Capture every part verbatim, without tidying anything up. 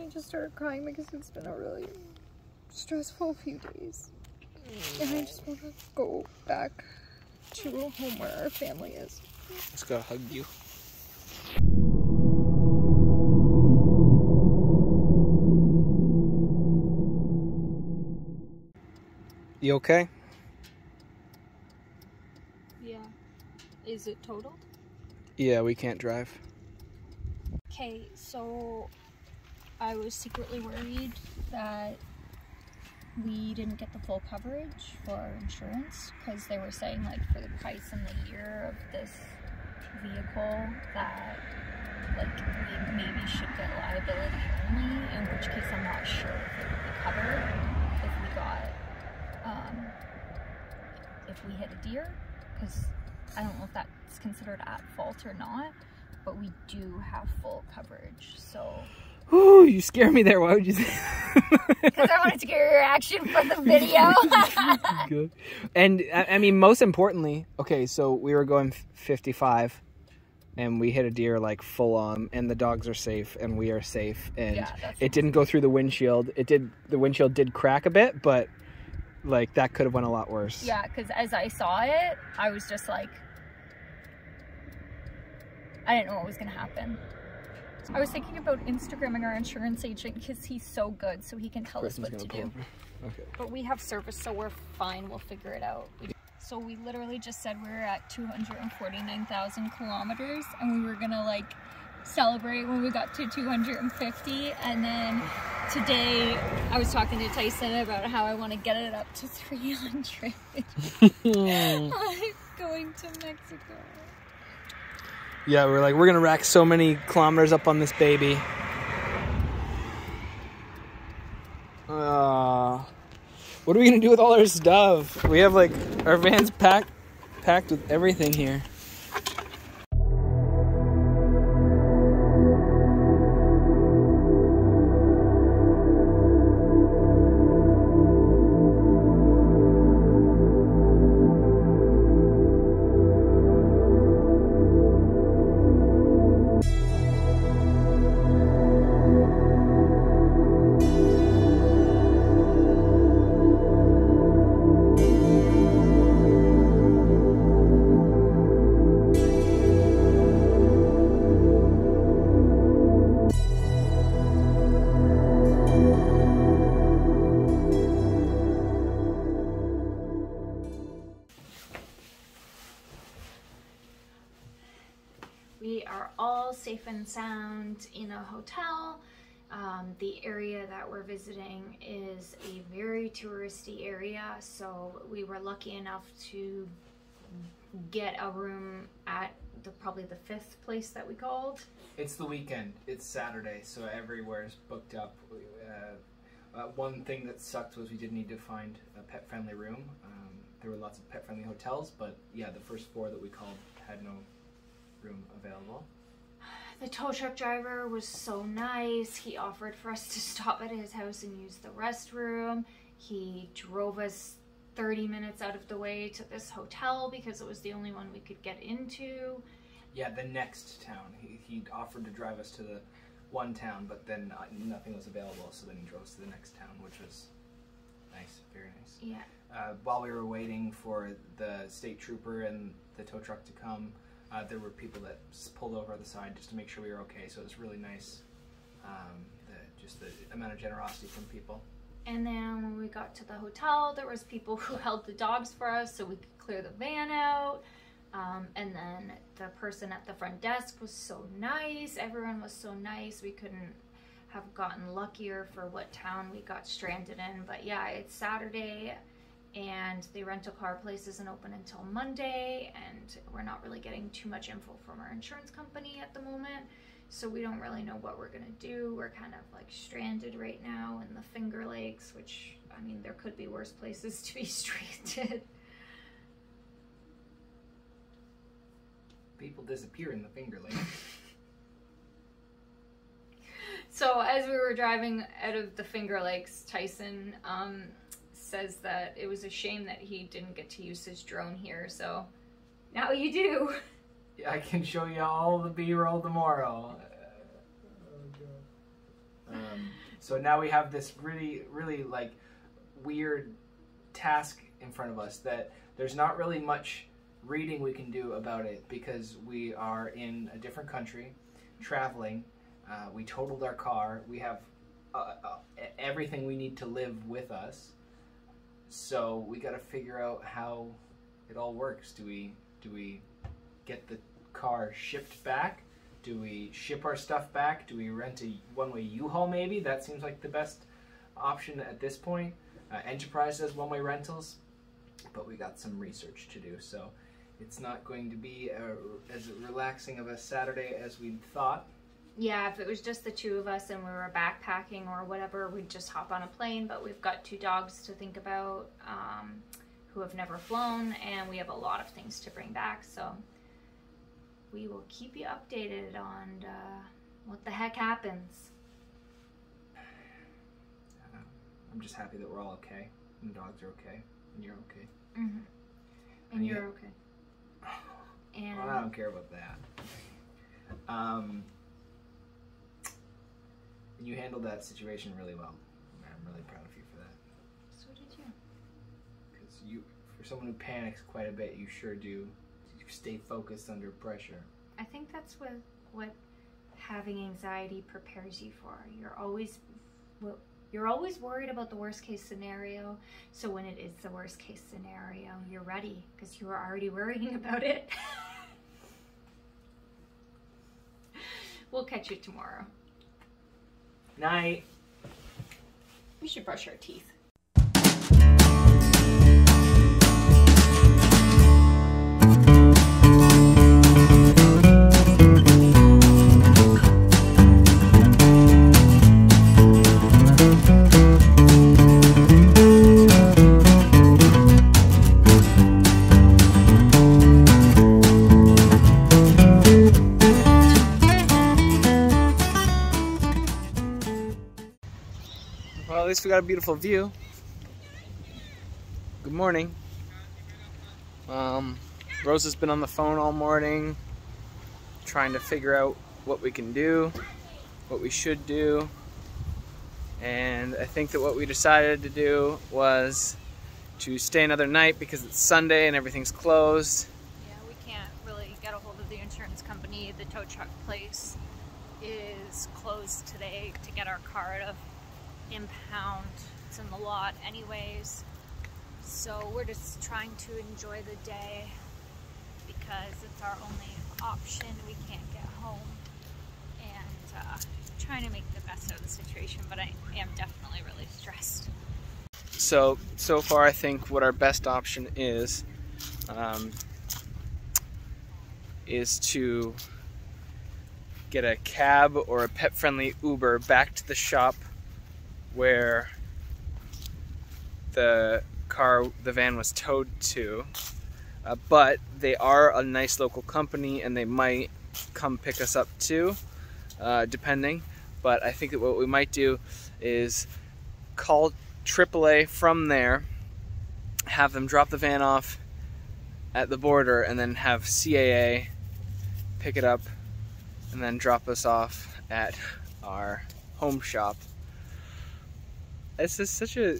I just started crying because it's been a really stressful few days. And I just want to go back to a home where our family is. Just gotta hug you. You okay? Yeah. Is it totaled? Yeah, we can't drive. Okay, so I was secretly worried that we didn't get the full coverage for our insurance because they were saying, like, for the price and the year of this vehicle that, like, we maybe should get liability only, in which case I'm not sure if it would be covered if we got, um, if we hit a deer, because I don't know if that's considered at fault or not, but we do have full coverage, so... Ooh, you scare me there. Why would you say that? Because I wanted to get your reaction for the video. Good. And, I mean, most importantly, okay, so we were going fifty-five, and we hit a deer, like, full on, and the dogs are safe, and we are safe, and yeah, it awesome. Didn't go through the windshield. It did. The windshield did crack a bit, but, like, that could have went a lot worse. Yeah, because as I saw it, I was just like, I didn't know what was going to happen. I was thinking about Instagramming our insurance agent because he's so good, so he can tell Kristen's us what to do. Okay. But we have service, so we're fine. We'll figure it out. We so we literally just said we were at two hundred forty-nine thousand kilometers, and we were gonna like celebrate when we got to two hundred fifty. And then today, I was talking to Tyson about how I want to get it up to three hundred. I'm going to Mexico. Yeah, we're like, we're gonna rack so many kilometers up on this baby. Uh, what are we gonna do with all our stuff? We have like, our van's packed, packed with everything here. Safe and sound in a hotel. Um, the area that we're visiting is a very touristy area, so we were lucky enough to get a room at the probably the fifth place that we called. It's the weekend. It's Saturday, so everywhere is booked up. Uh, uh, one thing that sucked was we did need to find a pet-friendly room. Um, there were lots of pet-friendly hotels, but yeah, the first four that we called had no room available. The tow truck driver was so nice. He offered for us to stop at his house and use the restroom. He drove us thirty minutes out of the way to this hotel because it was the only one we could get into. Yeah, the next town. He, he offered to drive us to the one town, but then nothing was available, so then he drove us to the next town, which was nice, very nice. Yeah. Uh, while we were waiting for the state trooper and the tow truck to come, Uh, there were people that pulled over on the side just to make sure we were okay, so it was really nice, um, the, just the amount of generosity from people. And then when we got to the hotel, there was people who held the dogs for us so we could clear the van out, um, and then the person at the front desk was so nice. Everyone was so nice. We couldn't have gotten luckier for what town we got stranded in, but yeah, it's Saturday. And the rental car place isn't open until Monday, and we're not really getting too much info from our insurance company at the moment, so we don't really know what we're gonna do. We're kind of like stranded right now in the Finger Lakes, which, I mean, there could be worse places to be stranded. People disappear in the Finger Lakes. So as we were driving out of the Finger Lakes, Tyson, um, says that it was a shame that he didn't get to use his drone here, so now you do. Yeah, I can show you all the B-roll tomorrow. Uh, Um, so now we have this really, really like weird task in front of us that there's not really much reading we can do about it because we are in a different country, traveling. Uh, we totaled our car. We have uh, uh, everything we need to live with us. So we got to figure out how it all works. Do we do we get the car shipped back? Do we ship our stuff back? Do we rent a one-way U-Haul maybe? That seems like the best option at this point. Uh, Enterprise does one-way rentals, but we got some research to do, so it's not going to be a, as relaxing of a Saturday as we thought. Yeah, if it was just the two of us and we were backpacking or whatever, we'd just hop on a plane, but we've got two dogs to think about um, who have never flown, and we have a lot of things to bring back, so we will keep you updated on uh, what the heck happens. Uh, I'm just happy that we're all okay, and the dogs are okay, and you're okay. Mm-hmm. And, and you're okay. And well, I don't care about that. Um, you handled that situation really well. I'm really proud of you for that. So did you. Because you, for someone who panics quite a bit, you sure do. You stay focused under pressure. I think that's what what having anxiety prepares you for. You're always you're always worried about the worst case scenario. So when it is the worst case scenario, you're ready because you were already worrying about it. We'll catch you tomorrow. Night. We should brush our teeth. Well, at least we got a beautiful view. Good morning. Um, Rosa's been on the phone all morning, trying to figure out what we can do, what we should do, and I think that what we decided to do was to stay another night because it's Sunday and everything's closed. Yeah, we can't really get a hold of the insurance company. The tow truck place is closed today to get our car out of impound. It's in the lot anyways, so we're just trying to enjoy the day because it's our only option. We can't get home, and uh, trying to make the best out of the situation, but I am definitely really stressed. So so far I think what our best option is um, is to get a cab or a pet-friendly Uber back to the shop where the car, the van was towed to, uh, but they are a nice local company and they might come pick us up too, uh, depending. But I think that what we might do is call triple A from there, have them drop the van off at the border, and then have C A A pick it up and then drop us off at our home shop. It's just such a,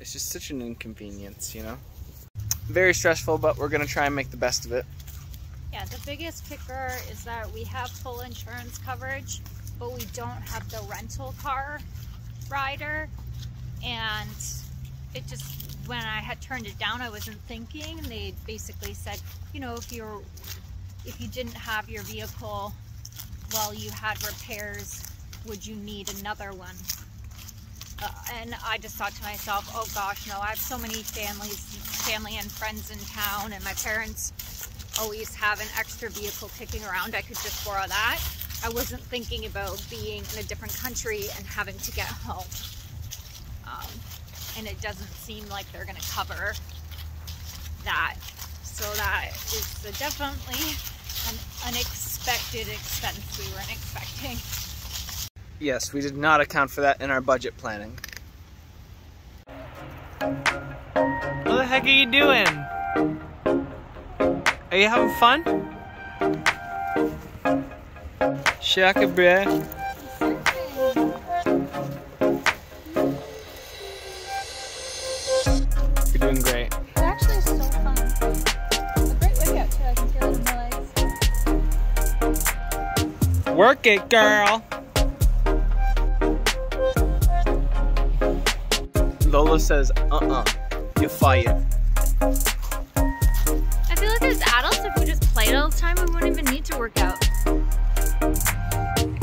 it's just such an inconvenience, you know? Very stressful, but we're gonna try and make the best of it. Yeah, the biggest kicker is that we have full insurance coverage, but we don't have the rental car rider. And it just, when I had turned it down, I wasn't thinking. They basically said, you know, if you're, if you didn't have your vehicle while you had repairs, would you need another one? Uh, and I just thought to myself, oh gosh, no, I have so many families, family and friends in town, and my parents always have an extra vehicle kicking around. I could just borrow that. I wasn't thinking about being in a different country and having to get home. Um, and it doesn't seem like they're gonna cover that. So that is a definitely an unexpected expense we weren't expecting. Yes, we did not account for that in our budget planning. What the heck are you doing? Are you having fun? Shaka bruh. doing great. It actually is so fun. It's a great workout too. I can feel it in my legs. Work it, girl. Lola says, uh-uh, you're fired. I feel like as adults, if we just played all the time, we wouldn't even need to work out.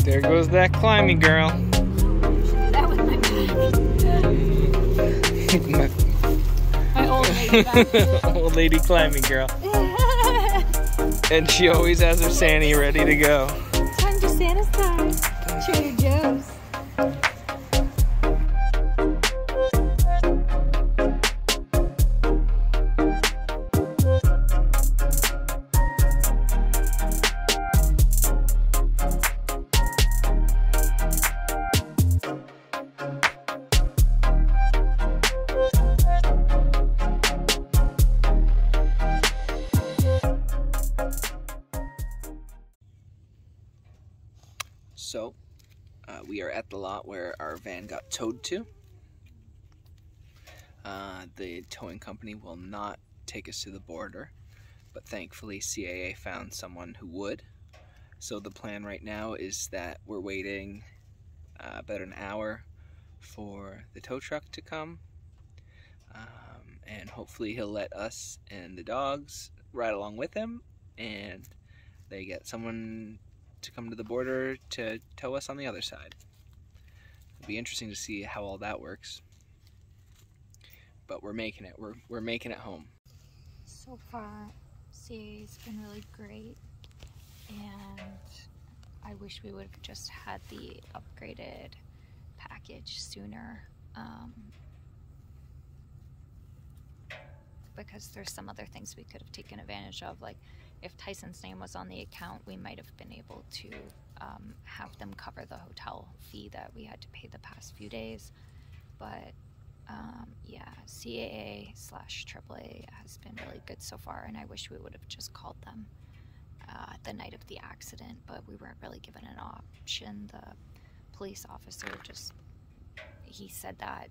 There goes that climbing girl. That was my climbing. my, my old lady climbing. Old lady climbing girl. And she always has her Santa ready to go. Time to Santa's time. Trader Joe's. So, uh, we are at the lot where our van got towed to. Uh, the towing company will not take us to the border, but thankfully C A A found someone who would. So the plan right now is that we're waiting uh, about an hour for the tow truck to come. Um, and hopefully he'll let us and the dogs ride along with him, and they get someone to come to the border to tow us on the other side. It'll be interesting to see how all that works. But we're making it. We're, we're making it home. So far, C A A's been really great. And I wish we would have just had the upgraded package sooner. Um, because there's some other things we could have taken advantage of, like if Tyson's name was on the account, we might have been able to um, have them cover the hotel fee that we had to pay the past few days. But um, yeah, C A A slash triple A has been really good so far, and I wish we would have just called them uh, the night of the accident, but we weren't really given an option. The police officer just, he said that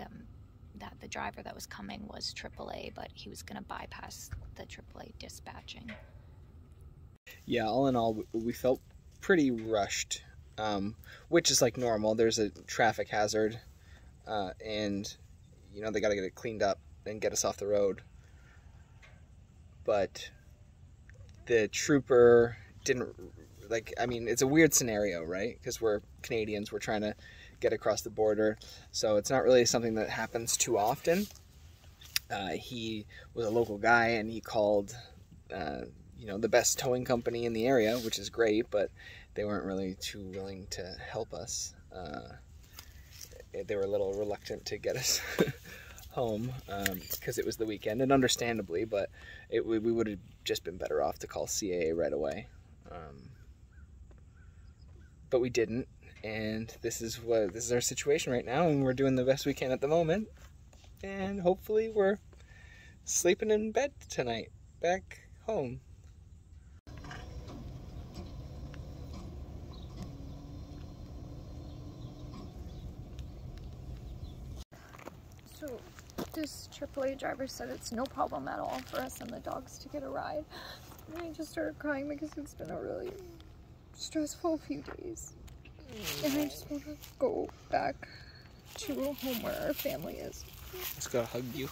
um, that the driver that was coming was triple A, but he was gonna bypass the triple A dispatching. Yeah, all in all, we felt pretty rushed, um, which is like normal. There's a traffic hazard, uh, and you know, they gotta get it cleaned up and get us off the road. But the trooper didn't, like, I mean, it's a weird scenario, right? Because we're Canadians, we're trying to get across the border, so it's not really something that happens too often. Uh, he was a local guy, and he called, uh, you know, the best towing company in the area, which is great, but they weren't really too willing to help us. Uh, they were a little reluctant to get us home because um, it was the weekend, and understandably, but it, we, we would have just been better off to call C A A right away. Um, but we didn't. And this is what this is our situation right now, and we're doing the best we can at the moment. And hopefully we're sleeping in bed tonight, back home. So this triple A driver said it's no problem at all for us and the dogs to get a ride. And I just started crying because it's been a really stressful few days. And I just want to go back to a home where our family is. Let's go hug you.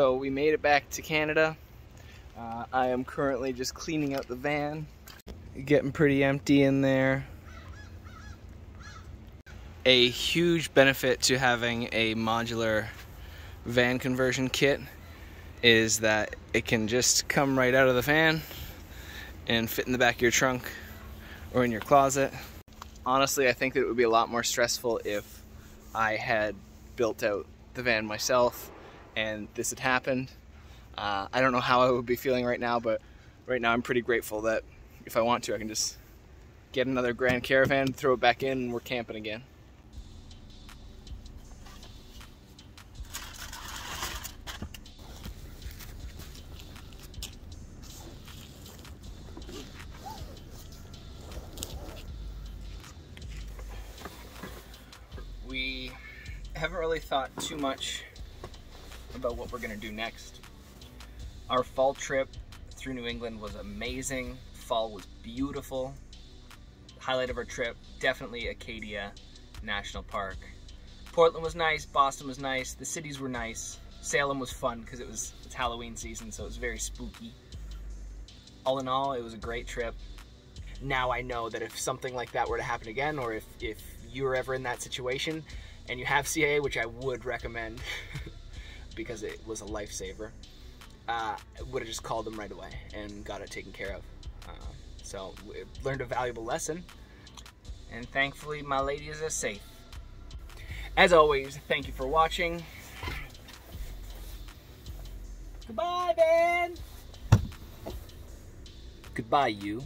So we made it back to Canada. Uh, I am currently just cleaning out the van. Getting pretty empty in there. A huge benefit to having a modular van conversion kit is that it can just come right out of the van and fit in the back of your trunk or in your closet. Honestly, I think that it would be a lot more stressful if I had built out the van myself and this had happened. Uh, I don't know how I would be feeling right now, but right now I'm pretty grateful that if I want to, I can just get another Grand Caravan, throw it back in, and we're camping again. We haven't really thought too much about what we're gonna do next. Our fall trip through New England was amazing. Fall was beautiful. Highlight of our trip, definitely Acadia National Park. Portland was nice, Boston was nice, the cities were nice. Salem was fun because it was it's Halloween season, so it was very spooky. All in all, it was a great trip. Now I know that if something like that were to happen again, or if, if you were ever in that situation and you have C A A, which I would recommend because it was a lifesaver, uh, I would have just called them right away and got it taken care of. Uh, So we learned a valuable lesson, and thankfully my ladies are safe. As always, thank you for watching. Goodbye, man. Goodbye, you.